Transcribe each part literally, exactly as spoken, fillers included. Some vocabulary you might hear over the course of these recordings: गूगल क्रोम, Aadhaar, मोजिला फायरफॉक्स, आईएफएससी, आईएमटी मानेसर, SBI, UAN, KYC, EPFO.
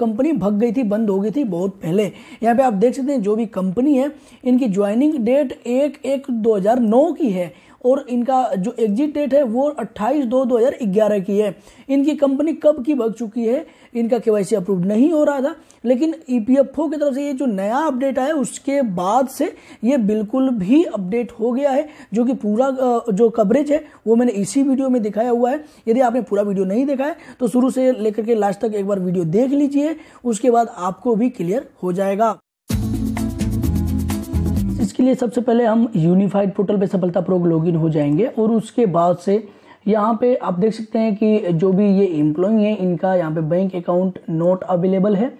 Company भग गई थी, बंद हो गई थी बहुत पहले। यहाँ पे आप देख सकते हैं जो भी कंपनी है इनकी ज्वाइनिंग डेट एक एक दो हज़ार नौ की है और इनका जो एग्जिट डेट है वो अट्ठाईस दो दो हज़ार ग्यारह की है। इनकी कंपनी कब की भग चुकी है, इनका केवाईसी अप्रूव नहीं हो रहा था, लेकिन ईपीएफओ की तरफ से ये जो नया अपडेट आया उसके बाद से ये बिल्कुल भी अपडेट हो गया है, जो कि पूरा जो कवरेज है वो मैंने इसी वीडियो में दिखाया हुआ है। यदि आपने पूरा वीडियो नहीं देखा है तो शुरू से लेकर के लास्ट तक एक बार वीडियो देख लीजिए, उसके बाद आपको भी क्लियर हो जाएगा। इसके लिए सबसे पहले हम यूनिफाइड पोर्टल पे सफलतापूर्वक लॉगिन हो जाएंगे और उसके बाद से यहाँ पे आप देख सकते हैं कि जो भी ये एम्प्लॉई है इनका यहाँ पे बैंक अकाउंट नॉट अवेलेबल है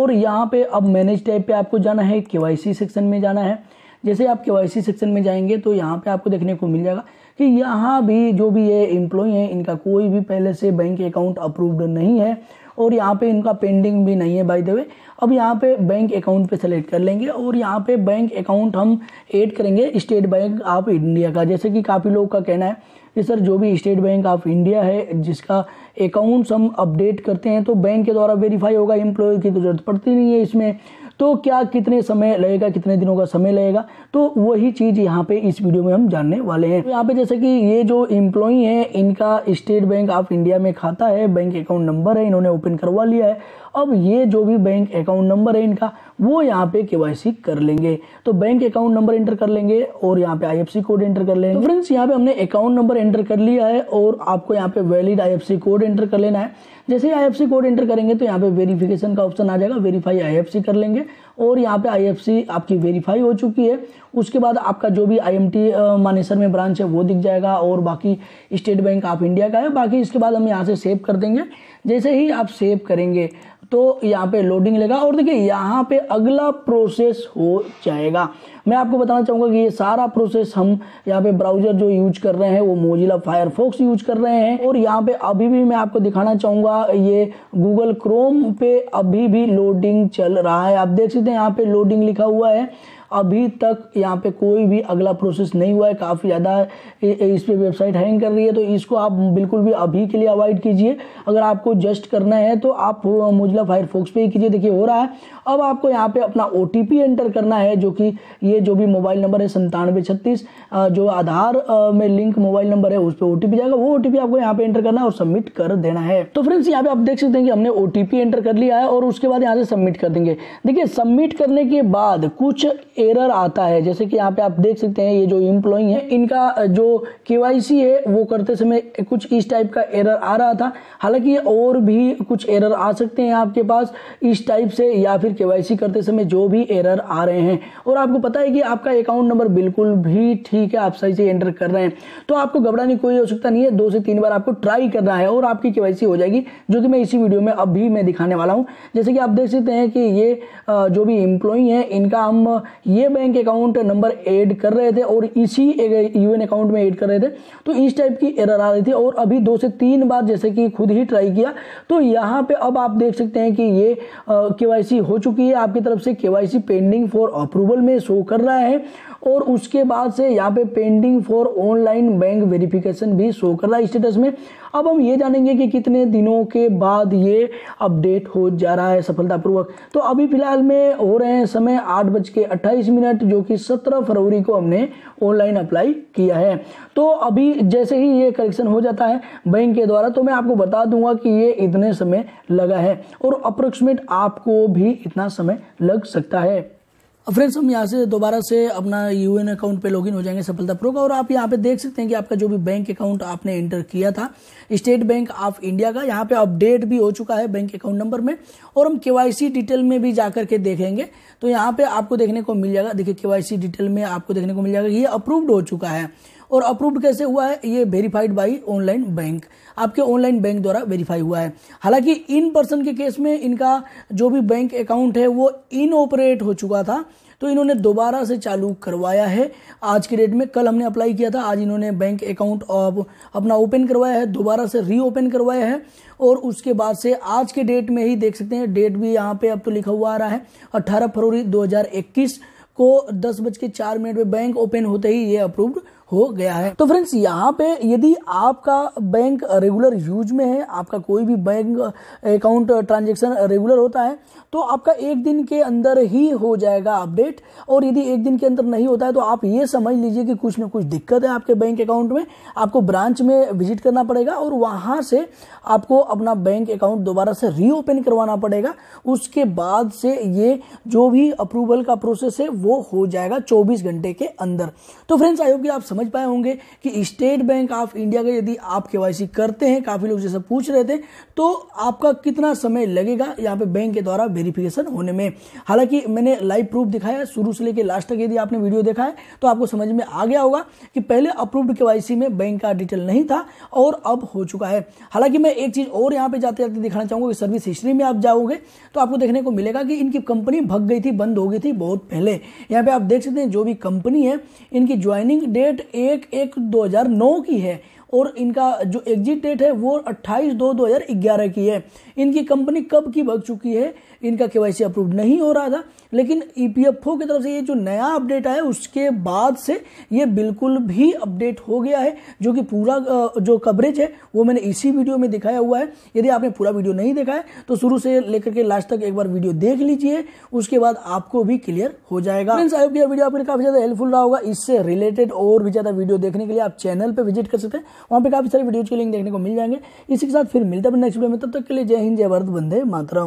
और यहाँ पे अब मैनेज टाइप पे आपको जाना है, केवाईसी सेक्शन में जाना है। जैसे आप केवाईसी सेक्शन में जाएंगे तो यहाँ पे आपको देखने को मिल जाएगा कि यहाँ भी जो भी ये एम्प्लॉई है इनका कोई भी पहले से बैंक अकाउंट अप्रूव्ड नहीं है और यहाँ पे इनका पेंडिंग भी नहीं है बाय द वे। अब यहाँ पे बैंक अकाउंट पे सेलेक्ट कर लेंगे और यहाँ पे बैंक अकाउंट हम ऐड करेंगे स्टेट बैंक ऑफ इंडिया का। जैसे कि काफ़ी लोगों का कहना है कि सर जो भी स्टेट बैंक ऑफ इंडिया है जिसका अकाउंट्स हम अपडेट करते हैं तो बैंक के द्वारा वेरीफाई होगा, एम्प्लॉयर की तो जरूरत पड़ती नहीं है इसमें, तो क्या कितने समय लगेगा, कितने दिनों का समय लगेगा, तो वही चीज़ यहाँ पे इस वीडियो में हम जानने वाले हैं। तो यहाँ पे जैसे कि ये जो एम्प्लॉई हैं इनका स्टेट बैंक ऑफ इंडिया में खाता है, बैंक अकाउंट नंबर है, इन्होंने ओपन करवा लिया है। अब ये जो भी बैंक अकाउंट नंबर है इनका वो यहाँ पे केवाईसी कर लेंगे, तो बैंक अकाउंट नंबर एंटर कर लेंगे और यहाँ पे आईएफएससी कोड एंटर कर लेंगे। तो फ्रेंड्स यहाँ पे हमने अकाउंट नंबर एंटर कर लिया है और आपको यहाँ पे वैलिड आईएफएससी कोड एंटर कर लेना है। जैसे ही आईएफएससी कोड एंटर करेंगे तो यहाँ पे वेरिफिकेशन का ऑप्शन आ जाएगा, वेरीफाई आईएफएससी कर लेंगे और यहाँ पे आईएफएससी आपकी वेरीफाई हो चुकी है। उसके बाद आपका जो भी आईएमटी मानेसर में ब्रांच है वो दिख जाएगा और बाकी स्टेट बैंक ऑफ इंडिया का है बाकी। इसके बाद हम यहाँ से सेव कर देंगे। जैसे ही आप सेव करेंगे तो यहाँ पे लोडिंग लेगा और देखिए यहाँ पे अगला प्रोसेस हो जाएगा। मैं आपको बताना चाहूँगा कि ये सारा प्रोसेस हम यहाँ पे ब्राउज़र जो यूज कर रहे हैं वो मोजिला फायरफॉक्स यूज कर रहे हैं और यहाँ पे अभी भी मैं आपको दिखाना चाहूँगा ये गूगल क्रोम पे अभी भी लोडिंग चल रहा है। आप देख सकते हैं यहाँ पे लोडिंग लिखा हुआ है, अभी तक यहाँ पे कोई भी अगला प्रोसेस नहीं हुआ है। काफ़ी ज़्यादा इस पर वेबसाइट हैंग कर रही है, तो इसको आप बिल्कुल भी अभी के लिए अवॉइड कीजिए। अगर आपको जस्ट करना है तो आप मोजिला फायरफॉक्स पे ही कीजिए। देखिए हो रहा है। अब आपको यहाँ पे अपना ओ टी पी एंटर करना है, जो कि ये जो भी मोबाइल नंबर है संतानवे छत्तीस, जो आधार में लिंक मोबाइल नंबर है उस पर ओ टी पी जाएगा, वो ओ टी पी आपको यहाँ पे एंटर करना है और सबमिट कर देना है। तो फ्रेंड्स यहाँ पे आप देख सकते हैं कि हमने ओ टी पी एंटर कर लिया है और उसके बाद यहाँ से सबमिट कर देंगे। देखिए सबमिट करने के बाद कुछ एरर आता है, जैसे कि यहाँ पे आप देख सकते हैं ये जो एम्प्लॉई है इनका जो केवाईसी है वो करते समय कुछ इस टाइप का एरर आ रहा था। हालांकि ये और भी कुछ एरर आ सकते हैं आपके पास इस टाइप से, या फिर केवाईसी करते समय जो भी एरर आ रहे हैं। और आपको पता है कि आपका अकाउंट नंबर बिल्कुल भी ठीक है, आप सही से एंटर कर रहे हैं, तो आपको घबराने की कोई आवश्यकता नहीं है। दो से तीन बार आपको ट्राई करना है और आपकी केवाईसी हो जाएगी, जो कि मैं इसी वीडियो में अभी मैं दिखाने वाला हूँ। जैसे कि आप देख सकते हैं कि ये जो भी एम्प्लॉई है इनका हम ये बैंक अकाउंट नंबर ऐड कर रहे थे और इसी यूएन अकाउंट में ऐड कर रहे थे, तो इस टाइप की एरर आ रही थी। और अभी दो से तीन बार जैसे कि खुद ही ट्राई किया तो यहाँ पे अब आप देख सकते हैं कि ये केवाईसी हो चुकी है आपकी तरफ से। केवाईसी पेंडिंग फॉर अप्रूवल में शो कर रहा है और उसके बाद से यहाँ पे pending for online bank verification भी शो कर रहा है स्टेटस में। अब हम ये जानेंगे कि कितने दिनों के बाद ये अपडेट हो जा रहा है सफलतापूर्वक। तो अभी फिलहाल में हो रहे हैं समय आठ बज के अट्ठाईस मिनट, जो कि सत्रह फरवरी को हमने ऑनलाइन अप्लाई किया है। तो अभी जैसे ही ये करेक्शन हो जाता है बैंक के द्वारा तो मैं आपको बता दूंगा कि ये इतने समय लगा है और अप्रोक्सीमेट आपको भी इतना समय लग सकता है। फ्रेंड्स हम यहाँ से दोबारा से अपना यूएन अकाउंट पे लॉगिन हो जाएंगे सफलतापूर्वक और आप यहाँ पे देख सकते हैं कि आपका जो भी बैंक अकाउंट आपने एंटर किया था स्टेट बैंक ऑफ इंडिया का, यहाँ पे अपडेट भी हो चुका है बैंक अकाउंट नंबर में। और हम केवाईसी डिटेल में भी जाकर के देखेंगे तो यहाँ पे आपको देखने को मिल जाएगा। देखिए केवाईसी डिटेल में आपको देखने को मिल जाएगा ये अप्रूव्ड हो चुका है। और अप्रूव्ड कैसे हुआ है, ये वेरीफाइड बाय ऑनलाइन बैंक, आपके ऑनलाइन बैंक द्वारा वेरीफाई हुआ है। हालांकि इन पर्सन के केस में इनका जो भी बैंक अकाउंट है वो इनऑपरेट हो चुका था, तो इन्होंने दोबारा से चालू करवाया है आज की डेट में। कल हमने अप्लाई किया था, आज इन्होंने बैंक अकाउंट अपना ओपन करवाया है, दोबारा से रीओपन करवाया है। और उसके बाद से आज के डेट में ही देख सकते हैं, डेट भी यहाँ पे अब तो लिखा हुआ आ रहा है अट्ठारह फरवरी दो हज़ार इक्कीस को दस बज के चार मिनट में बैंक ओपन होते ही ये अप्रूव्ड हो गया है। तो फ्रेंड्स यहाँ पे यदि आपका बैंक रेगुलर यूज में है, आपका कोई भी बैंक अकाउंट ट्रांजेक्शन रेगुलर होता है तो आपका एक दिन के अंदर ही हो जाएगा अपडेट, और यदि एक दिन के अंदर नहीं होता है तो आप ये समझ लीजिए कि कुछ ना कुछ दिक्कत है आपके बैंक अकाउंट में। आपको ब्रांच में विजिट करना पड़ेगा और वहाँ से आपको अपना बैंक अकाउंट दोबारा से रीओपन करवाना पड़ेगा। उसके बाद से ये जो भी अप्रूवल का प्रोसेस है वो हो जाएगा चौबीस घंटे के अंदर। तो फ्रेंड्स आई होप कि आप समझ पाए होंगे कि स्टेट बैंक ऑफ इंडिया के यदि आप केवाईसी करते हैं, काफ़ी लोग जैसे पूछ रहे थे, तो आपका कितना समय लगेगा यहाँ पे बैंक के द्वारा वेरिफिकेशन होने में। हालांकि मैंने लाइव प्रूफ दिखाया है, शुरू से लेकर लास्ट तक यदि आपने वीडियो देखा है तो आपको समझ में आ गया होगा कि पहले अप्रूव्ड केवाईसी में बैंक का डिटेल नहीं था और अब हो चुका है। हालांकि मैं एक चीज़ और यहाँ पर जाते जाते दिखाना चाहूँगा कि सर्विस हिस्ट्री में आप जाओगे तो आपको देखने को मिलेगा कि इनकी कंपनी भग गई थी, बंद हो गई थी बहुत पहले। यहाँ पे आप देख सकते हैं जो भी कंपनी है इनकी ज्वाइनिंग डेट एक एक दो हजार नौ की है और इनका जो एग्जिट डेट है वो अट्ठाईस दो दो हज़ार ग्यारह की है। इनकी कंपनी कब की भग चुकी है, इनका केवाईसी अप्रूव नहीं हो रहा था, लेकिन ईपीएफओ की तरफ से ये जो नया अपडेट आया उसके बाद से ये बिल्कुल भी अपडेट हो गया है, जो कि पूरा जो कवरेज है वो मैंने इसी वीडियो में दिखाया हुआ है। यदि आपने पूरा वीडियो नहीं देखा है तो शुरू से लेकर के लास्ट तक एक बार वीडियो देख लीजिए, उसके बाद आपको भी क्लियर हो जाएगा। फ्रेंड्स आई होप ये वीडियो आपके काफ़ी ज़्यादा हेल्पफुल रहा होगा। इससे रिलेटेड और भी ज़्यादा वीडियो देखने के लिए आप चैनल पर विजिट कर सकते हैं, वहाँ पे काफी सारे वीडियोज के लिंक देखने को मिल जाएंगे। इसी के साथ फिर मिलता है नेक्स्ट वीडियो में, तब तक के लिए जय हिंद, जय भारत, वंदे मातरम।